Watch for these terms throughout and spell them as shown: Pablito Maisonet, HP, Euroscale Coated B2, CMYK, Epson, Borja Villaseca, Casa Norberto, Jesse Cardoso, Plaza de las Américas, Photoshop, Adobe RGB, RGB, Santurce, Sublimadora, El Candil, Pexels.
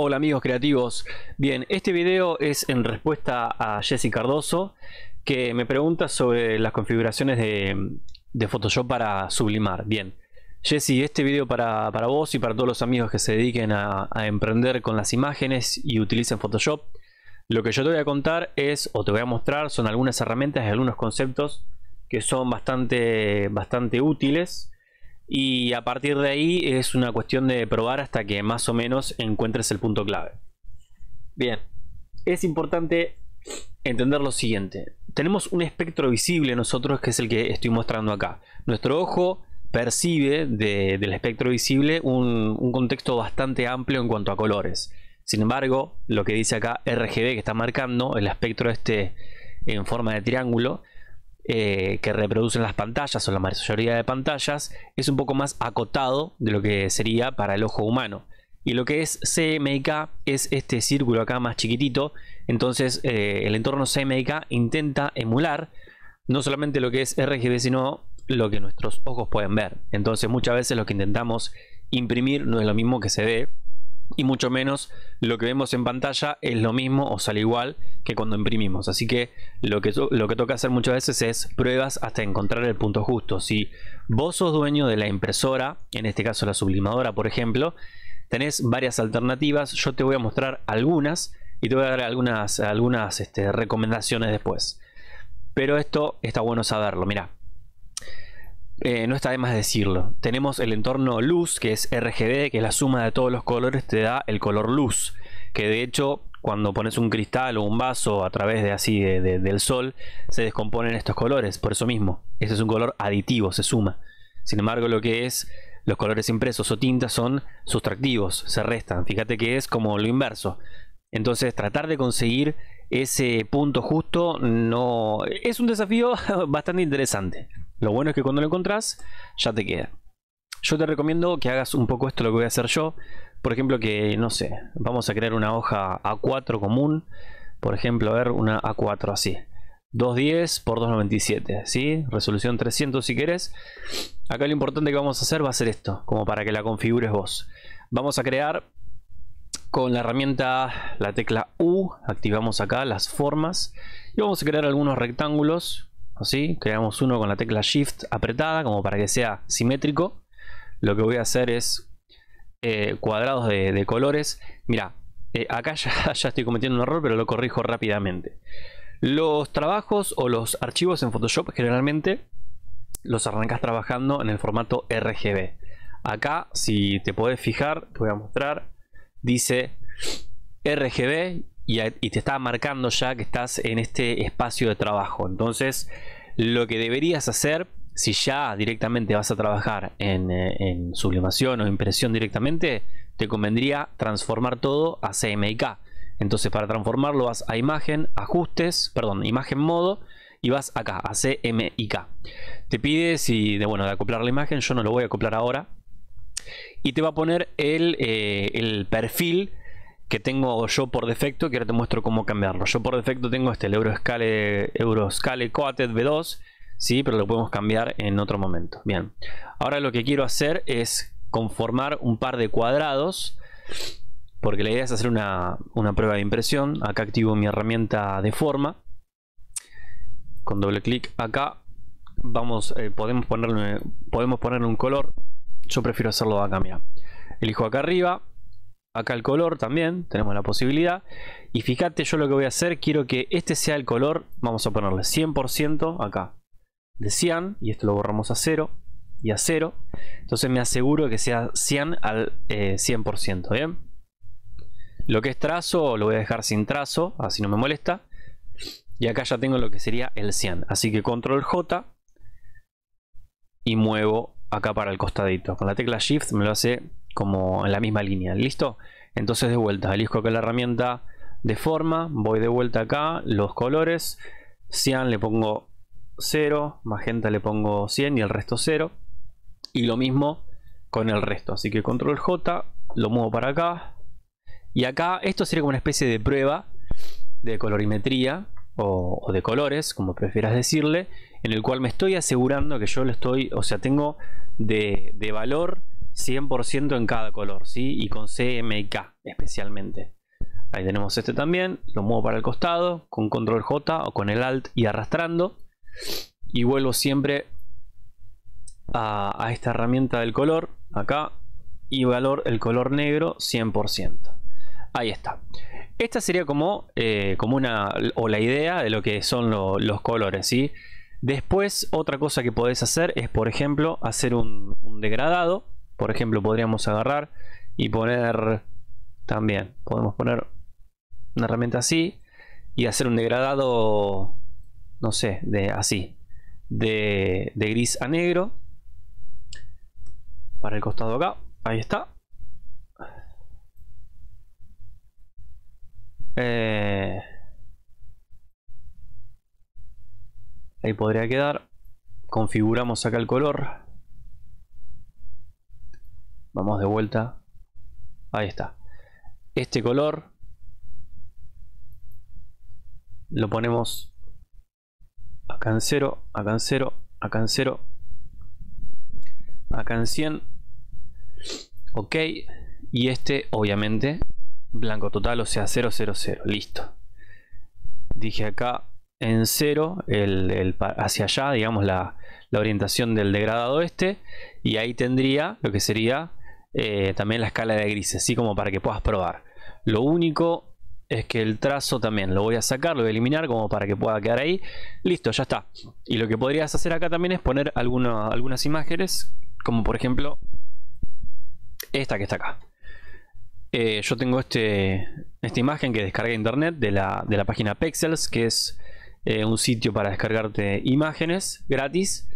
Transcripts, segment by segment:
Hola amigos creativos. Bien, este video es en respuesta a Jesse Cardoso, que me pregunta sobre las configuraciones de Photoshop para sublimar. Bien, Jesse, este video para vos y para todos los amigos que se dediquen a emprender con las imágenes y utilicen Photoshop. Lo que yo te voy a contar es, o te voy a mostrar, son algunas herramientas y algunos conceptos que son bastante útiles. Y a partir de ahí es una cuestión de probar hasta que más o menos encuentres el punto clave. Bien, es importante entender lo siguiente. Tenemos un espectro visible nosotros, que es el que estoy mostrando acá. Nuestro ojo percibe del espectro visible un contexto bastante amplio en cuanto a colores. Sin embargo, lo que dice acá RGB, que está marcando el espectro este en forma de triángulo, que reproducen las pantallas o la mayoría de pantallas, es un poco más acotado de lo que sería para el ojo humano. Y lo que es CMYK es este círculo acá más chiquitito. Entonces el entorno CMYK intenta emular no solamente lo que es RGB, sino lo que nuestros ojos pueden ver. Entonces muchas veces lo que intentamos imprimir no es lo mismo que se ve, y mucho menos lo que vemos en pantalla es lo mismo o sale igual que cuando imprimimos. Así que lo que toca hacer muchas veces es pruebas hasta encontrar el punto justo. Si vos sos dueño de la impresora, en este caso la sublimadora por ejemplo, tenés varias alternativas. Yo te voy a mostrar algunas y te voy a dar algunas recomendaciones después. Pero esto está bueno saberlo, mirá. No está de más decirlo. Tenemos el entorno luz, que es RGB, que es la suma de todos los colores, te da el color luz, que de hecho cuando pones un cristal o un vaso a través de así del sol, se descomponen estos colores, por eso mismo este es un color aditivo, se suma. Sin embargo, lo que es los colores impresos o tintas son sustractivos, se restan. Fíjate que es como lo inverso. Entonces tratar de conseguir ese punto justo no es un desafío bastante interesante. Lo bueno es que cuando lo encontrás ya te queda. Yo te recomiendo que hagas un poco esto, lo que voy a hacer yo. Por ejemplo, que no sé, vamos a crear una hoja A4 común. Por ejemplo, a ver, una A4 así. 210 por 297, ¿sí? Resolución 300 si querés. Acá lo importante que vamos a hacer va a ser esto, como para que la configures vos. Vamos a crear con la herramienta, la tecla U, activamos acá las formas. Y vamos a crear algunos rectángulos. Así, creamos uno con la tecla Shift apretada, como para que sea simétrico. Lo que voy a hacer es cuadrados de colores. Mirá, acá ya estoy cometiendo un error, pero lo corrijo rápidamente. Los trabajos o los archivos en Photoshop generalmente los arrancas trabajando en el formato RGB. Acá, si te podés fijar, te voy a mostrar, dice RGB. Y te está marcando ya que estás en este espacio de trabajo. Entonces lo que deberías hacer, si ya directamente vas a trabajar en sublimación o impresión directamente, te convendría transformar todo a CMYK. Entonces para transformarlo vas a imagen, ajustes, perdón, imagen modo, y vas acá a CMYK. Te pide de acoplar la imagen. Yo no lo voy a acoplar ahora. Y te va a poner el perfil que tengo yo por defecto, que ahora te muestro cómo cambiarlo. Yo por defecto tengo el Euroscale Coated B2, sí, pero lo podemos cambiar en otro momento. Bien, ahora lo que quiero hacer es conformar un par de cuadrados, porque la idea es hacer una prueba de impresión. Acá activo mi herramienta de forma, con doble clic acá, vamos, podemos ponerle un color. Yo prefiero hacerlo acá, mira, elijo acá arriba. Acá el color también, tenemos la posibilidad. Y fíjate, yo lo que voy a hacer, quiero que este sea el color, vamos a ponerle 100% acá, de cian, y esto lo borramos a 0 y a 0. Entonces me aseguro que sea cian al 100%, ¿bien? Lo que es trazo, lo voy a dejar sin trazo, así no me molesta. Y acá ya tengo lo que sería el cian, así que control J y muevo acá para el costadito. Con la tecla Shift me lo hace como en la misma línea, ¿listo? Entonces de vuelta, elijo acá la herramienta de forma, voy de vuelta acá, los colores, cian le pongo 0, magenta le pongo 100 y el resto 0. Y lo mismo con el resto, así que control J, lo muevo para acá. Y acá esto sería como una especie de prueba de colorimetría o de colores, como prefieras decirle, en el cual me estoy asegurando que yo lo estoy, o sea, tengo de valor 100% en cada color, ¿sí? Y con CMYK especialmente. Ahí tenemos este también, lo muevo para el costado con control J o con el alt y arrastrando, y vuelvo siempre a esta herramienta del color acá y valor el color negro 100%. Ahí está. Esta sería como una o la idea de lo que son los colores, ¿sí? Después otra cosa que podés hacer es, por ejemplo, hacer un degradado. Por ejemplo, podríamos agarrar y poner también, podemos poner una herramienta así y hacer un degradado, no sé, de así, de gris a negro para el costado acá. Ahí está. Ahí podría quedar. Configuramos acá el color. Vamos de vuelta. Ahí está. Este color lo ponemos acá en 0, acá en 0, acá en 0, acá en 100. Ok. Y este obviamente blanco total, o sea 0, 0, 0. Listo. Dije acá en 0 hacia allá, digamos, la orientación del degradado este, y ahí tendría lo que sería también la escala de grises, así como para que puedas probar. Lo único es que el trazo también lo voy a sacar, lo voy a eliminar como para que pueda quedar ahí. Listo, ya está. Y lo que podrías hacer acá también es poner algunas imágenes, como por ejemplo esta que está acá. Yo tengo esta imagen que descargué de internet, de la página Pexels, que es un sitio para descargarte imágenes gratis,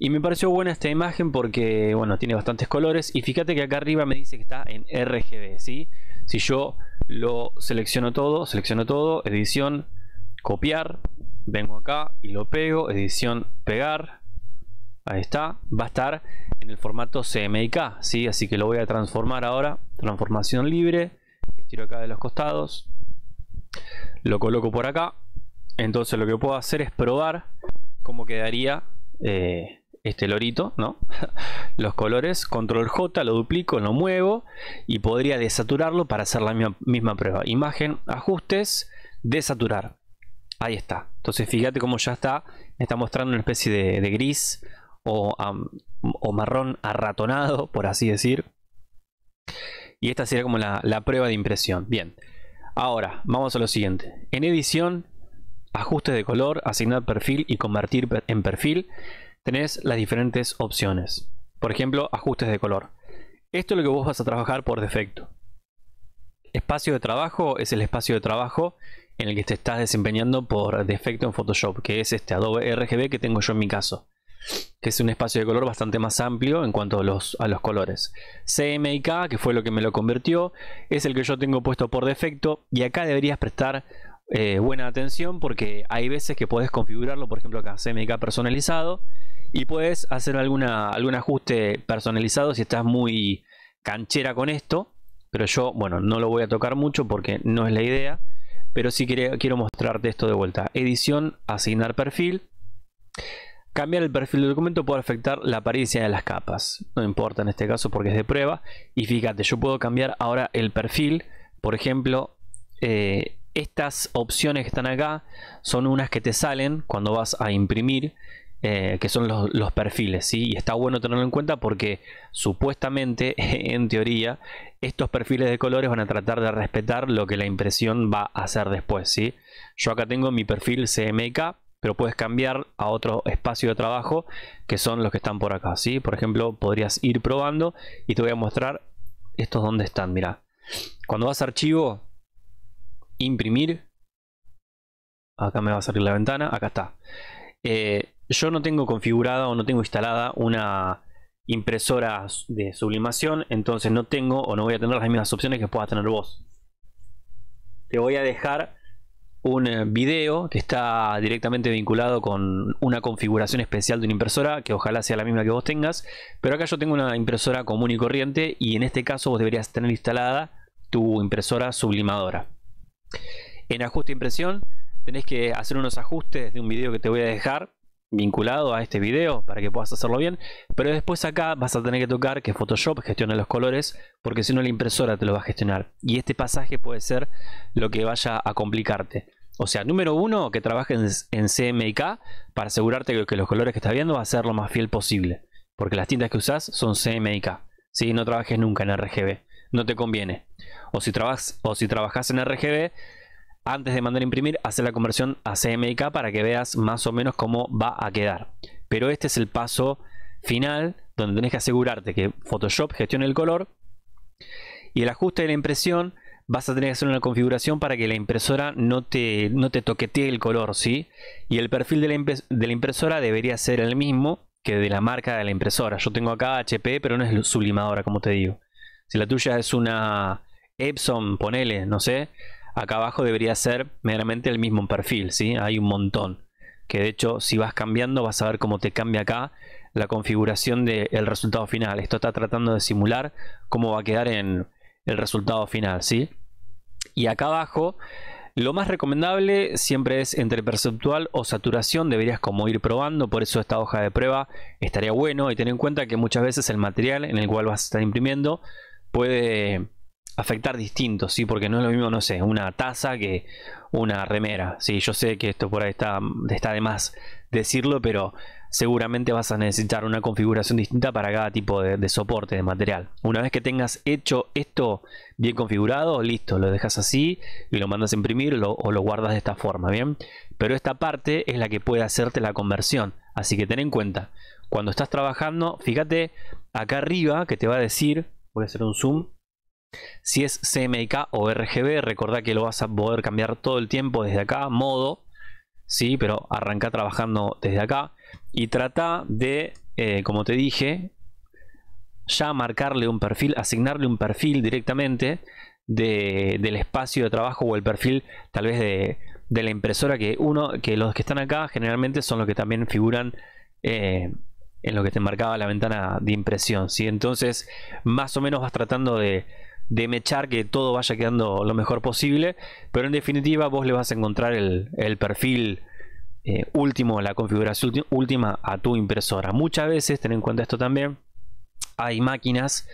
y me pareció buena esta imagen porque, bueno, tiene bastantes colores, y fíjate que acá arriba me dice que está en RGB, ¿sí? Si yo lo selecciono todo, edición, copiar, vengo acá y lo pego, edición, pegar, ahí está, va a estar en el formato CMYK, ¿sí? Así que lo voy a transformar ahora, transformación libre, estiro acá de los costados, lo coloco por acá. Entonces lo que puedo hacer es probar cómo quedaría este lorito, ¿no? Los colores, control J, lo duplico, lo muevo y podría desaturarlo para hacer la misma prueba. Imagen, ajustes, desaturar. Ahí está. Entonces fíjate cómo ya está, me está mostrando una especie de gris o marrón arratonado, por así decir. Y esta sería como la prueba de impresión. Bien, ahora vamos a lo siguiente. En edición, ajustes de color, asignar perfil y convertir en perfil, tenés las diferentes opciones. Por ejemplo, ajustes de color. Esto es lo que vos vas a trabajar por defecto. Espacio de trabajo es el espacio de trabajo en el que te estás desempeñando por defecto en Photoshop, que es este Adobe RGB que tengo yo en mi caso, que es un espacio de color bastante más amplio en cuanto a los colores. CMYK, que fue lo que me lo convirtió, es el que yo tengo puesto por defecto, y acá deberías prestar buena atención, porque hay veces que podés configurarlo, por ejemplo acá CMYK personalizado, y podés hacer algún ajuste personalizado si estás muy canchera con esto, pero yo, bueno, no lo voy a tocar mucho porque no es la idea, pero sí quiero mostrarte esto de vuelta. Edición, asignar perfil. Cambiar el perfil del documento puede afectar la apariencia de las capas, no importa en este caso porque es de prueba. Y fíjate, yo puedo cambiar ahora el perfil, por ejemplo, estas opciones que están acá son unas que te salen cuando vas a imprimir, que son los perfiles, ¿sí? Y está bueno tenerlo en cuenta porque supuestamente, en teoría, estos perfiles de colores van a tratar de respetar lo que la impresión va a hacer después, ¿sí? Yo acá tengo mi perfil CMYK, pero puedes cambiar a otro espacio de trabajo que son los que están por acá, ¿sí? Por ejemplo, podrías ir probando y te voy a mostrar estos dónde están. Mirá, cuando vas a archivo, imprimir, acá me va a salir la ventana, acá está. Yo no tengo configurada o no tengo instalada una impresora de sublimación, entonces no tengo o no voy a tener las mismas opciones que puedas tener vos. Te voy a dejar un video que está directamente vinculado con una configuración especial de una impresora, que ojalá sea la misma que vos tengas, pero acá yo tengo una impresora común y corriente, y en este caso vos deberías tener instalada tu impresora sublimadora. En ajuste de impresión tenés que hacer unos ajustes de un video que te voy a dejar vinculado a este video para que puedas hacerlo bien, pero después acá vas a tener que tocar que Photoshop gestione los colores, porque si no la impresora te lo va a gestionar, y este pasaje puede ser lo que vaya a complicarte. O sea, número uno, que trabajes en CMYK para asegurarte que los colores que estás viendo va a ser lo más fiel posible, porque las tintas que usás son CMYK, ¿sí? No trabajes nunca en RGB, no te conviene. O si trabajas en RGB, antes de mandar a imprimir, hacer la conversión a CMYK para que veas más o menos cómo va a quedar. Pero este es el paso final, donde tenés que asegurarte que Photoshop gestione el color, y el ajuste de la impresión vas a tener que hacer una configuración para que la impresora no te toquetee el color, ¿sí? Y el perfil de la impresora debería ser el mismo que de la marca de la impresora. Yo tengo acá HP, pero no es Sublimadora, como te digo. Si la tuya es una Epson, ponele, no sé, acá abajo debería ser meramente el mismo perfil, ¿sí? Hay un montón. Que de hecho, si vas cambiando, vas a ver cómo te cambia acá la configuración del resultado final. Esto está tratando de simular cómo va a quedar en el resultado final, ¿sí? Y acá abajo, lo más recomendable siempre es entre perceptual o saturación. Deberías como ir probando, por eso esta hoja de prueba estaría bueno. Y ten en cuenta que muchas veces el material en el cual vas a estar imprimiendo puede afectar distinto, ¿sí? Porque no es lo mismo, no sé, una taza que una remera, ¿sí? Yo sé que esto por ahí está de más decirlo, pero seguramente vas a necesitar una configuración distinta para cada tipo de soporte de material. Una vez que tengas hecho esto bien configurado, listo, lo dejas así y lo mandas a imprimir o lo guardas de esta forma, ¿bien? Pero esta parte es la que puede hacerte la conversión, así que ten en cuenta, cuando estás trabajando, fíjate acá arriba que te va a decir, voy a hacer un zoom, si es CMYK o RGB. Recordá que lo vas a poder cambiar todo el tiempo desde acá, modo, sí, pero arrancá trabajando desde acá y trata de, como te dije, ya marcarle un perfil, asignarle un perfil directamente del espacio de trabajo o el perfil tal vez de la impresora, que los que están acá generalmente son los que también figuran en lo que te marcaba la ventana de impresión, ¿sí? Entonces más o menos vas tratando de mechar que todo vaya quedando lo mejor posible, pero en definitiva vos le vas a encontrar el perfil último, la configuración última a tu impresora. Muchas veces, ten en cuenta esto también, hay máquinas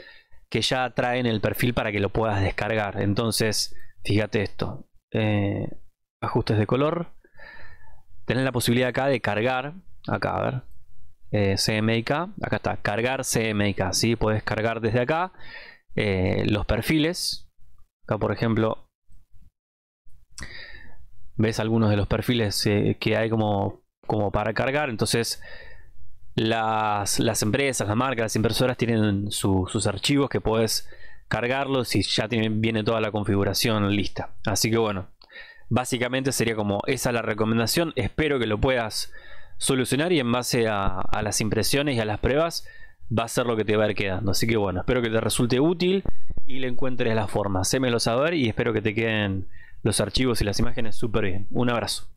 que ya traen el perfil para que lo puedas descargar. Entonces fíjate esto, ajustes de color, tenés la posibilidad acá de cargar, acá a ver, CMYK, acá está, cargar CMYK, ¿sí? Podés cargar desde acá los perfiles. Acá por ejemplo ves algunos de los perfiles que hay como para cargar. Entonces las empresas, las marcas, las impresoras tienen sus archivos que puedes cargarlos y ya viene toda la configuración lista. Así que bueno, básicamente sería como esa la recomendación. Espero que lo puedas solucionar y en base a las impresiones y a las pruebas va a ser lo que te va a ir quedando. Así que bueno, espero que te resulte útil y le encuentres la forma. Hacémelo saber y espero que te queden los archivos y las imágenes súper bien. Un abrazo.